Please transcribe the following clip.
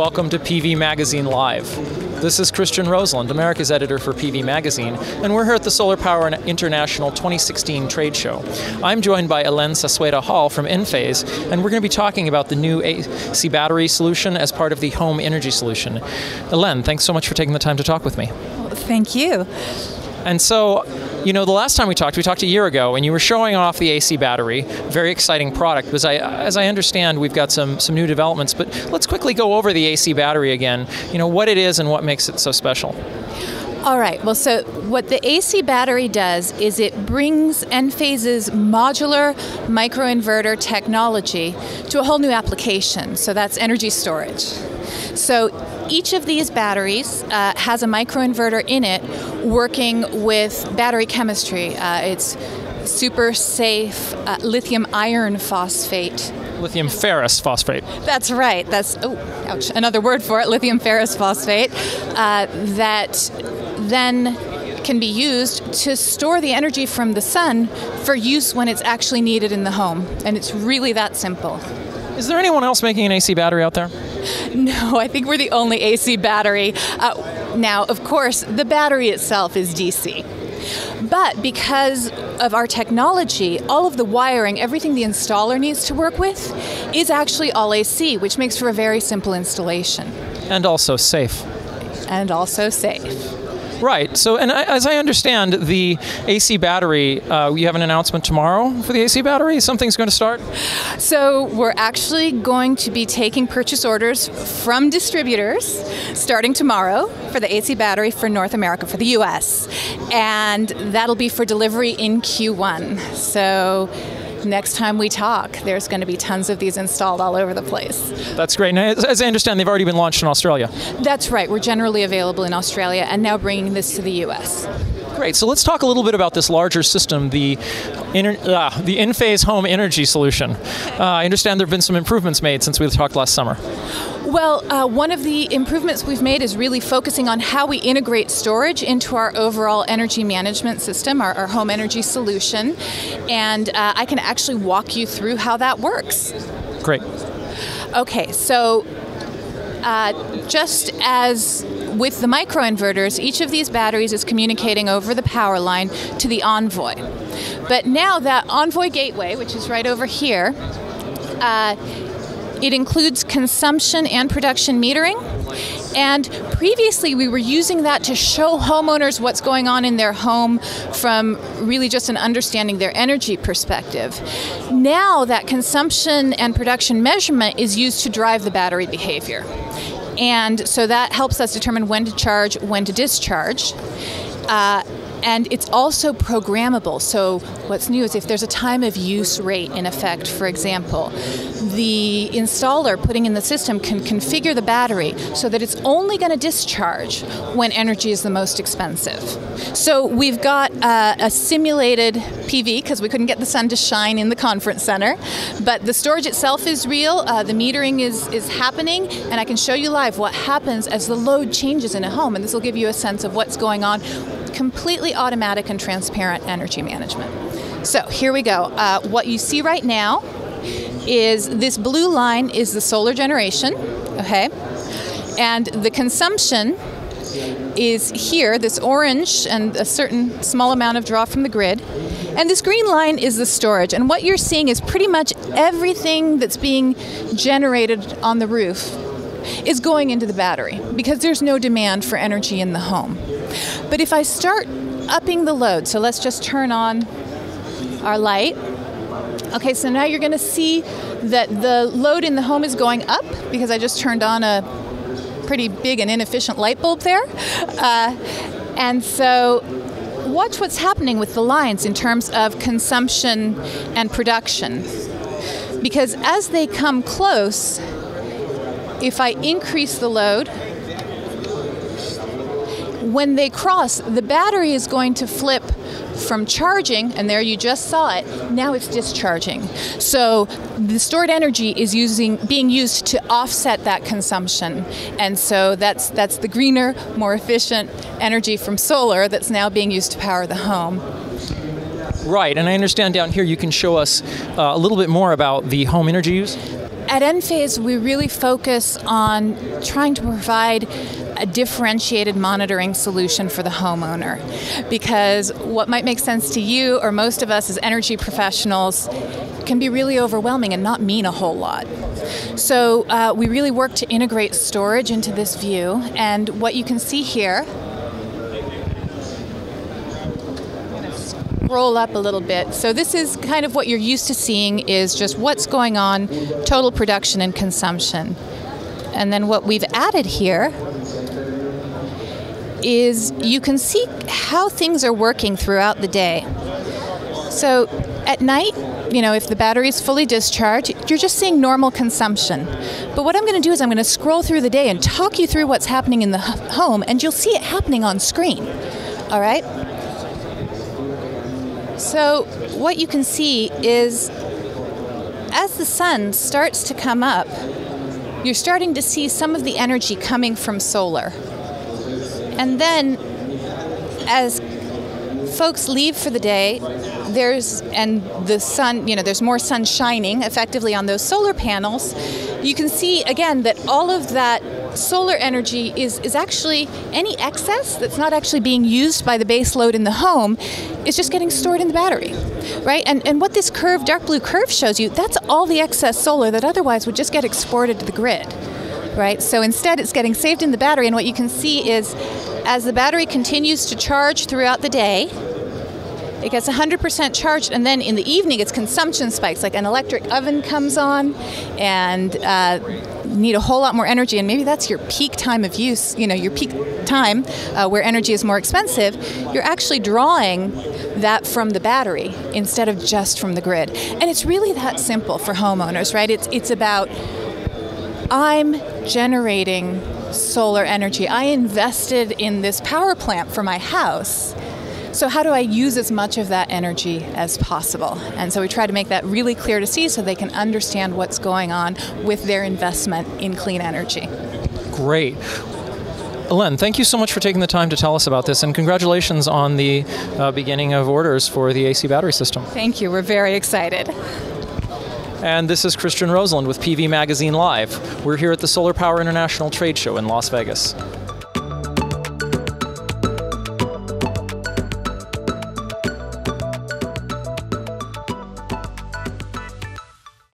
Welcome to PV Magazine Live. This is Christian Roseland, America's editor for PV Magazine, and we're here at the Solar Power International 2016 trade show. I'm joined by Ilen Zazueta-Hall from Enphase, and we're going to be talking about the new AC battery solution as part of the home energy solution. Ilen, thanks so much for taking the time to talk with me. Well, thank you. And so, you know, the last time we talked a year ago, and you were showing off the AC battery, very exciting product. Because as I understand, we've got some new developments, but let's quickly go over the AC battery again, you know, what it is and what makes it so special. All right, well, so what the AC battery does is it brings Enphase's modular microinverter technology to a whole new application, so that's energy storage. So each of these batteries has a microinverter in it working with battery chemistry. It's super safe lithium iron phosphate. Lithium ferrous phosphate. That's right. That's, oh, ouch, another word for it, lithium ferrous phosphate, that then can be used to store the energy from the sun for use when it's actually needed in the home. And it's really that simple. Is there anyone else making an AC battery out there? No, I think we're the only AC battery. Now, of course, the battery itself is DC. But because of our technology, all of the wiring, everything the installer needs to work with, is actually all AC, which makes for a very simple installation. And also safe. And also safe. Right. So, and as I understand, the AC battery, we have an announcement tomorrow for the AC battery? Something's going to start? So, we're actually going to be taking purchase orders from distributors starting tomorrow for the AC battery for North America, for the U.S. And that'll be for delivery in Q1. So, next time we talk, there's going to be tons of these installed all over the place. That's great. Now, as I understand, they've already been launched in Australia. That's right. We're generally available in Australia and now bringing this to the U.S. Great. So let's talk a little bit about this larger system, the Enphase home energy solution. I understand there have been some improvements made since we talked last summer. Well, one of the improvements we've made is really focusing on how we integrate storage into our overall energy management system, our home energy solution, and I can actually walk you through how that works. Great. Okay, so just as with the microinverters, each of these batteries is communicating over the power line to the Envoy. But now that Envoy gateway, which is right over here, it includes consumption and production metering, and previously we were using that to show homeowners what's going on in their home from really just an understanding their energy perspective. Now that consumption and production measurement is used to drive the battery behavior, and so that helps us determine when to charge, when to discharge. And it's also programmable, so what's new is if there's a time of use rate in effect, for example, the installer putting in the system can configure the battery so that it's only going to discharge when energy is the most expensive. So we've got a simulated PV, because we couldn't get the sun to shine in the conference center, but the storage itself is real, the metering is happening, and I can show you live what happens as the load changes in a home, and this will give you a sense of what's going on. Completely automatic and transparent energy management. So here we go. What you see right now is this blue line is the solar generation, okay? And the consumption is here, this orange and a certain small amount of draw from the grid. And this green line is the storage. And what you're seeing is pretty much everything that's being generated on the roof is going into the battery because there's no demand for energy in the home. But if I start upping the load, so let's just turn on our light. Okay, so now you're going to see that the load in the home is going up because I just turned on a pretty big and inefficient light bulb there. And so watch what's happening with the lines in terms of consumption and production. Because as they come close, if I increase the load, when they cross, the battery is going to flip from charging, and there you just saw it, now it's discharging. So the stored energy is being used to offset that consumption. And so that's the greener, more efficient energy from solar that's now being used to power the home. Right, and I understand down here you can show us a little bit more about the home energy use? at Enphase, we really focus on trying to provide a differentiated monitoring solution for the homeowner, because what might make sense to you or most of us as energy professionals can be really overwhelming and not mean a whole lot. So we really work to integrate storage into this view, and what you can see here, roll up a little bit. So this is kind of what you're used to seeing, is just what's going on, total production and consumption. And then what we've added here is you can see how things are working throughout the day. So at night, you know, if the battery's fully discharged, you're just seeing normal consumption. But what I'm going to do is I'm going to scroll through the day and talk you through what's happening in the home, and you'll see it happening on screen. All right? So what you can see is as the sun starts to come up, you're starting to see some of the energy coming from solar. And then as folks leave for the day, there's more sun shining effectively on those solar panels. You can see again that all of that solar energy is actually, any excess that's not actually being used by the base load in the home is just getting stored in the battery, right? And what this curve, dark blue curve, shows you, that's all the excess solar that otherwise would just get exported to the grid, right? So instead it's getting saved in the battery, and what you can see is as the battery continues to charge throughout the day, it gets 100% charged, and then in the evening its consumption spikes, like an electric oven comes on and need a whole lot more energy, and maybe that's your peak time of use, you know, your peak time where energy is more expensive. You're actually drawing that from the battery instead of just from the grid. And it's really that simple for homeowners, right? It's about, I'm generating solar energy. I invested in this power plant for my house. So how do I use as much of that energy as possible? And so we try to make that really clear to see so they can understand what's going on with their investment in clean energy. Great. Ilen, thank you so much for taking the time to tell us about this, and congratulations on the beginning of orders for the AC battery system. Thank you. We're very excited. And this is Christian Roseland with PV Magazine Live. We're here at the Solar Power International Trade Show in Las Vegas.